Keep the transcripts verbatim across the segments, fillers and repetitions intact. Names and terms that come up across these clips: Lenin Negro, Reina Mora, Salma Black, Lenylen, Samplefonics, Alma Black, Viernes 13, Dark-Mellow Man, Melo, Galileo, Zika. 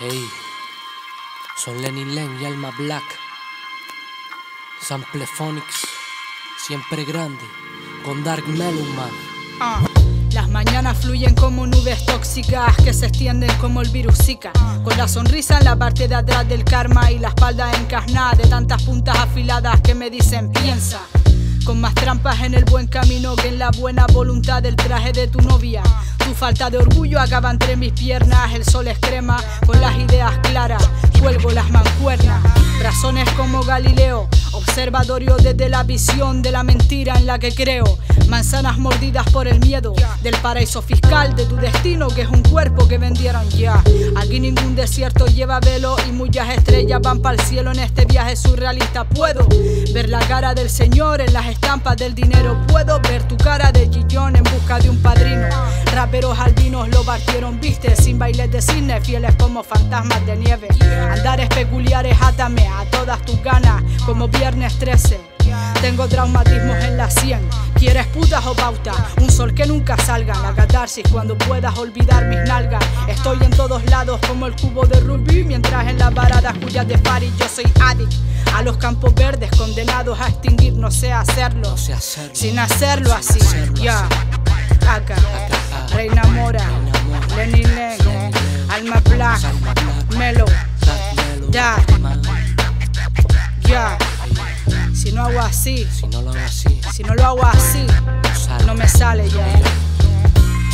Hey, son Lenylen y Alma Black. Samplefonics, siempre grande, con Dark-Mellow Man. Ah. Las mañanas fluyen como nubes tóxicas que se extienden como el virus Zika. Con la sonrisa en la parte de atrás del karma y la espalda encarnada de tantas puntas afiladas que me dicen piensa. Con más trampas en el buen camino que en la buena voluntad del traje de tu novia. Tu falta de orgullo acaba entre mis piernas, el sol es crema, con las ideas claras, vuelvo las mancuernas. Razones como Galileo, observatorio desde la visión de la mentira en la que creo. Manzanas mordidas por el miedo, del paraíso fiscal de tu destino que es un cuerpo que vendieron ya. Aquí ningún desierto lleva velo y muchas estrellas van para el cielo en este viaje surrealista. Puedo ver la cara del Señor en las estrellas. Estampas del dinero, puedo ver tu cara de chillón en busca de un padrino. Raperos albinos lo partieron, viste, sin bailes de cisne, fieles como fantasmas de nieve. Andares peculiares, átame a todas tus ganas, como viernes trece. Tengo traumatismos en la sien, quieres putas o pautas, un sol que nunca salga. La catarsis cuando puedas olvidar mis nalgas. Estoy en todos lados como el cubo de Rubí, mientras en las paradas cuyas de París yo soy addict. A los campos verdes condenados a extinguir, no sé hacerlo, no sé hacerlo sin hacerlo así. Ya, yeah. Acá, Acá, Reina Mora, Lenin Negro, Alma Black, Melo, Dark. Ya, si no hago así, si no lo hago así, si no lo hago así, no me sale ya.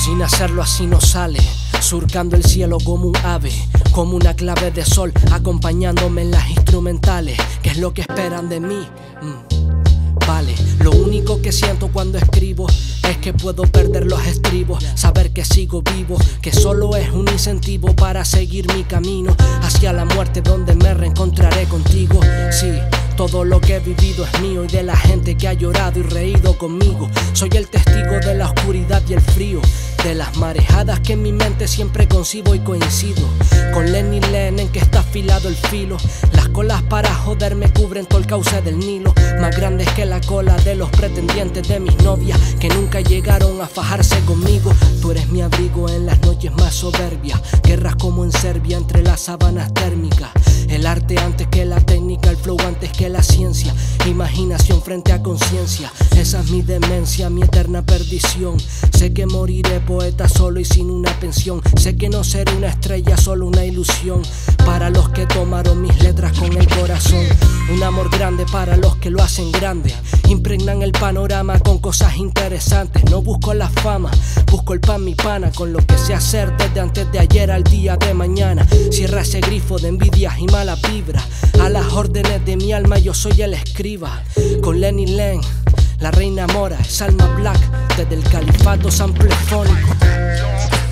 Sin hacerlo así no sale, surcando el cielo como un ave, como una clave de sol, acompañándome en las instrumentales. ¿Qué es lo que esperan de mí? Mm, vale, lo único que siento cuando escribo es que puedo perder los estribos, saber que sigo vivo, que solo es un incentivo para seguir mi camino hacia la muerte, donde me reencontraré contigo. Sí, todo lo que he vivido es mío y de la gente que ha llorado y reído conmigo. Soy el testigo de la oscuridad y el frío, de las marejadas que en mi mente siempre concibo y coincido. Con Lenylen en que está afilado el filo, las colas para joder me cubren todo el cauce del Nilo. Más grandes que la cola de los pretendientes de mis novias que nunca llegaron a fajarse conmigo. Tú eres mi abrigo en las noches más soberbias, guerras como en Serbia entre las sábanas térmicas. El arte antes que la técnica, el flow antes que la ciencia, imaginación frente a conciencia. Esa es mi demencia, mi eterna perdición. Sé que moriré poeta solo y sin una pensión. Sé que no seré una estrella, solo una ilusión para los que tomaron mis letras con el corazón. Un amor grande para los que lo hacen grande, impregnan el panorama con cosas interesantes. No busco la fama, busco el pan, mi pana, con lo que sé hacer desde antes de ayer al día de mañana. Cierra ese grifo de envidias y malas vibras, a las órdenes de mi alma yo soy el escriba. Con Lenylen, la Reina Mora, Salma Black, desde el califato samplefónico.